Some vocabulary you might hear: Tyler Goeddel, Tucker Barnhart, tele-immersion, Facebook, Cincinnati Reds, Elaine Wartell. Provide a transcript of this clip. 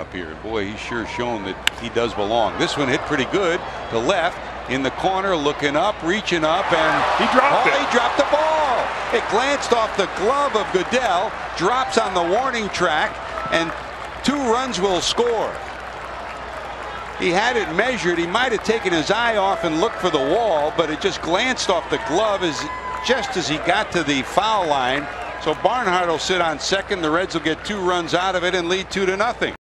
up here. And boy, he's sure shown that he does belong. This one hit pretty good to left in the corner, looking up, reaching up, and he dropped it. He dropped the ball. It glanced off the glove of Goeddel, drops on the warning track, and 2 runs will score. He had it measured. He might have taken his eye off and looked for the wall, but it just glanced off the glove as just as he got to the foul line. So Barnhart will sit on second. The Reds will get 2 runs out of it and lead 2-0.